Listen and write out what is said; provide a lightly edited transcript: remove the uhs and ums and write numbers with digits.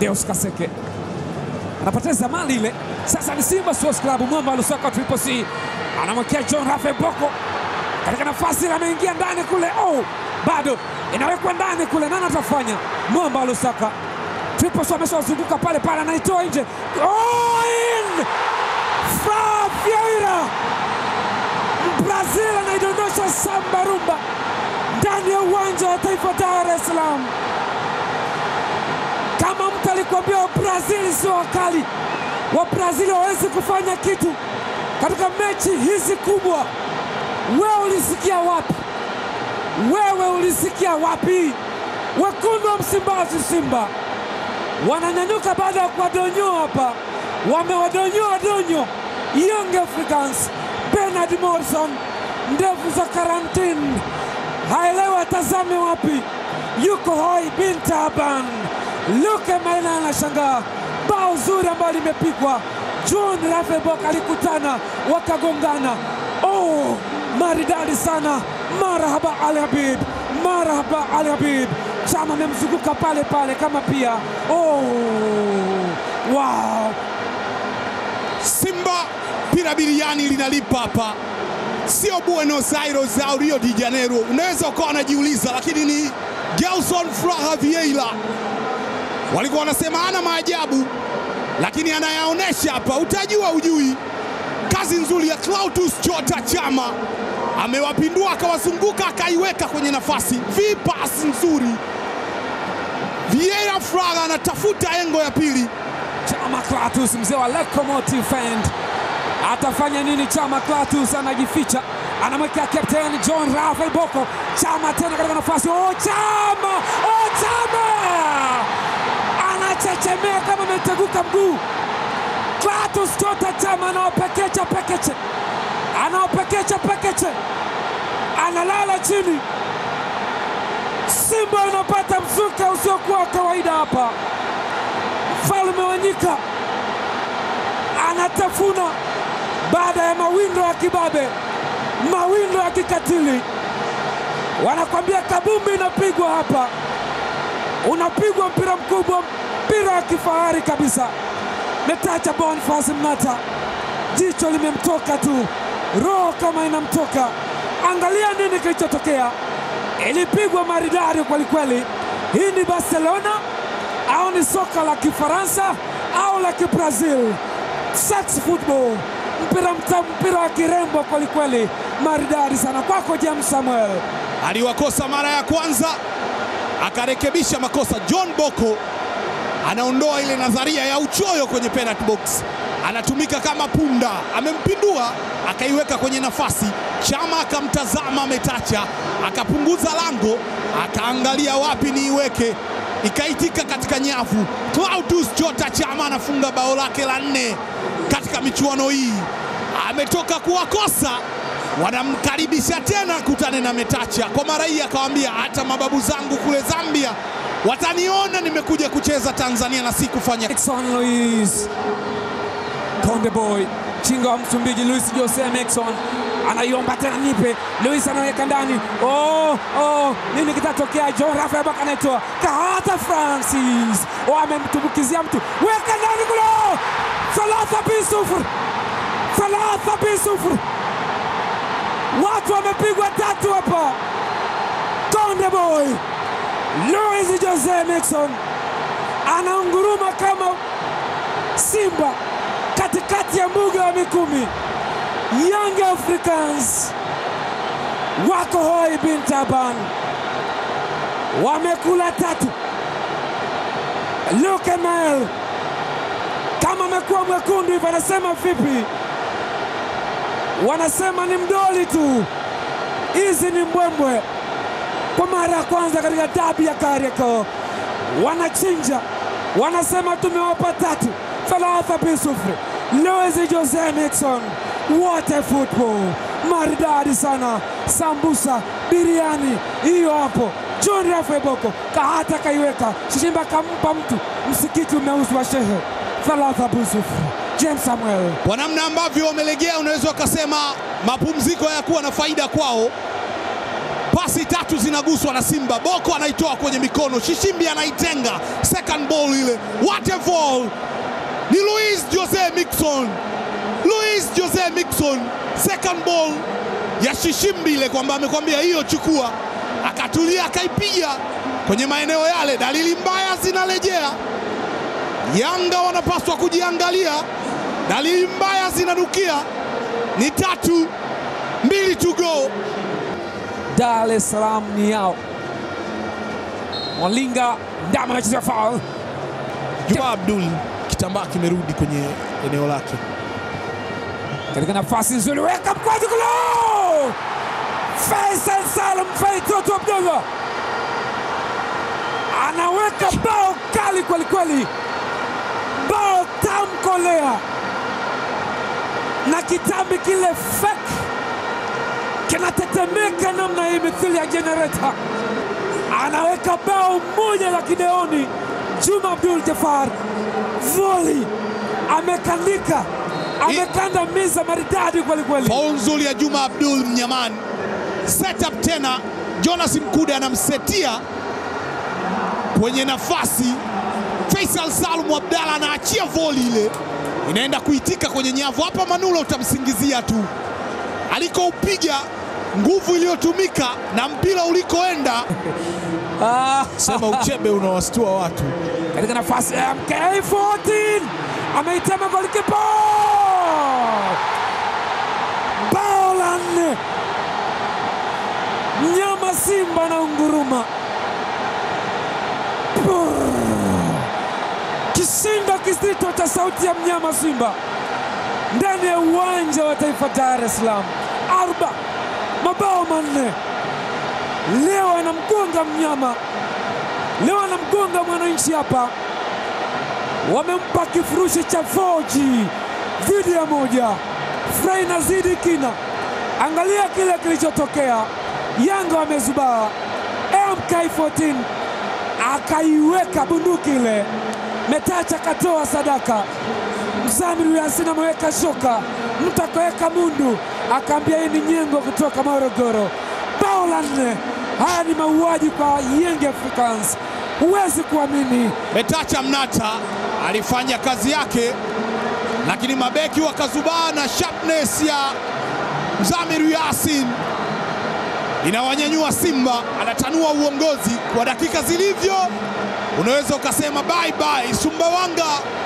Deus Kaseke anapoteza mali ile. Sasa ni Simba Sports Club, mwamba alusaka Triple C anamwekea John Rafael Boko katika nafasi, ameingia ndani kule. Oh, bado inawekwa ndani kule, nani atafanya? Mwamba alusaka Triple C ameshazunguka pale pale, anaitoa nje. Oh, in Fabioira Brazil anaidondosha samba rumba ndani ya uwanja wa Taifa Dar es Salaam. Kama mtu alikwambia Brazil sio wakali, wa Brazil hawezi kufanya kitu katika mechi hizi kubwa, wewe ulisikia wapi? Wewe ulisikia wapi? Wekundu wa Msimbazi Simba wananyanyuka baada ya kuwadonyoa hapa, wamewadonyoa donyo Young Africans, Bernard Morrison, ndevu za karantini, haelewa tazame wapi, yuko hoi bin Taban. Luke Maina anashangaa bao zuri ambalo limepigwa. John Rafael Boko alikutana wakagongana. Oh, maridadi sana. Marhaba Ali Habib, marhaba Ali Habib. Chama amemzunguka pale pale kama pia. Oh, wow. Simba pirabiliani linalipa hapa, sio Buenos Aires au Rio de Janeiro. Unaweza ukawa unajiuliza, lakini ni Gelson Fraha Vieira. Walikuwa wanasema ana maajabu, lakini anayaonesha hapa. Utajua ujui, kazi nzuri ya Clatous Chama, amewapindua akawazunguka akaiweka kwenye nafasi. Vipasi nzuri. Vieira Fraga anatafuta engo ya pili. Chama Clatous, mzee wa Locomotive Fund, atafanya nini? Chama Clatous anajificha, anamwekea captain John Rafael Boko. Chama tena katika nafasi. Oh, Chama! Oh, Chama! Anachechemea kama ameteguka mguu. Clatous Chama anaopekecha pekeche. Analala chini. Simba unapata mzuka usiokuwa kawaida hapa. Mfalme wa nyika anatafuna baada ya mawindo ya kibabe, mawindo ya kikatili. Wanakwambia kabumbi inapigwa hapa, unapigwa mpira mkubwa, mpira wa kifahari kabisa. Metacha Bonface Mnata, jicho limemtoka tu, roho kama inamtoka. Angalia nini kilichotokea, ilipigwa maridadi kwa kweli. Hii ni Barcelona au ni soka la Kifaransa au la Kibrazil? Sex football, mpira mtamu, mpira wa kirembo kwa kweli, maridadi sana. Kwako James Samuel. Aliwakosa mara ya kwanza, akarekebisha makosa. John Boko anaondoa ile nadharia ya uchoyo kwenye penalty box, anatumika kama punda. Amempindua akaiweka kwenye nafasi. Chama akamtazama Metacha, akapunguza lango, akaangalia wapi niiweke, ikaitika katika nyavu. Clatous Chama anafunga bao lake la 4 katika michuano hii. Ametoka kuwakosa, wanamkaribisha tena kutane na Metacha. Kwa mara hii akawaambia, hata mababu zangu kule Zambia wataniona nimekuja kucheza Tanzania na si kufanya. Exxon Luis Konde Boy Chinga wa Msumbiji, Luis Jose Mexon anaiomba tena, nipe. Luis anaweka ndani. Oh, nini kitatokea? John Rafael Boko anatoa Kahata Francis, amemtumbukizia mtu, weka ndani kule. 3-0. Watu wamepigwa 3 hapa. Konde Boy Luis Jose Mixon anaunguruma kama simba katikati ya mbuga wa Mikumi. Young Africans wako hoi bin Taban, wamekula 3. Luke Mel kama amekuwa mwekundu hivi, anasema vipi? Wanasema ni mdoli tu, hizi ni mbwembwe. Kwa mara ya kwanza katika dabi ya Kariakoo wanachinja, wanasema tumewapa 3-0. Luis Jose Mixon, what a football, maridadi sana. Sambusa biriani hiyo hapo. John Rafael Boko kahata kaiweka, Simba kampa mtu, msikiti umeuzwa shehe. 3-0. James Samuel, kwa namna ambavyo wamelegea, unaweza ukasema mapumziko hayakuwa na faida kwao. Nafasi tatu zinaguswa na Simba. Boko anaitoa kwenye mikono. Shishimbi anaitenga. Second ball ile. What a ball! Ni Luis Jose Miquissone. Second ball ya Shishimbi ile, kwamba amekwambia hiyo chukua. Akatulia akaipiga kwenye maeneo yale. Dalili mbaya zinarejea. Yanga wanapaswa kujiangalia. Dalili mbaya zinanukia. Ni 3-2 to go. Dar es Salaam ni yao. Mlinga ndama anacheza foul. Juma Abdul kitambaa kimerudi kwenye eneo lake. Katika nafasi nzuri weka mkwaju goal! Feisal Salum Feitoto mdogo. Anaweka bao kali kweli kweli. Bao tamkolea. Na kitambi kile fake kinatetemeka namna hii mithili ya generator. Anaweka bao moja la kideoni. Juma Abdul Jafar voli amekandika, amekanda meza maridadi kweli kweli. Bao nzuri ya Juma Abdul Mnyaman. Setup tena, Jonas Mkude anamsetia kwenye nafasi. Feisal Salum Abdalla anaachia voli ile. Inaenda kuitika kwenye nyavu. Hapa Manula utamsingizia tu. Alikoupiga, nguvu iliyotumika na mpira ulikoenda. Sema uchebe unawastua watu. Katika nafasi MK14 ameitema golikipa. Bao la nne. Mnyama Simba na unguruma. Kishindo kisito cha sauti ya mnyama Simba ndani ya uwanja wa Taifa Dar es Salaam. 4 mabao 4. Leo anamgonga mnyama. Leo anamgonga mwananchi hapa. Wamempa kifurushi cha 4G. Video moja. Fry nazidi kina. Angalia kile kilichotokea. Yanga wamezubaa. MK14 akaiweka bunduki ile. Metacha katoa sadaka. Mzamiru Yassin ameweka shoka. Mtu akaweka mundu. Akaambia hii ni nyengo kutoka Morogoro. Bao la nne. Haya ni mauaji kwa Young Africans. Huwezi kuamini. Metacha Mnata alifanya kazi yake. Lakini mabeki wakazubana. Sharpness ya Mzamiru Yassin inawanyanyua Simba. Anatanua uongozi kwa dakika zilivyo. Unaweza ukasema bye bye Sumbawanga.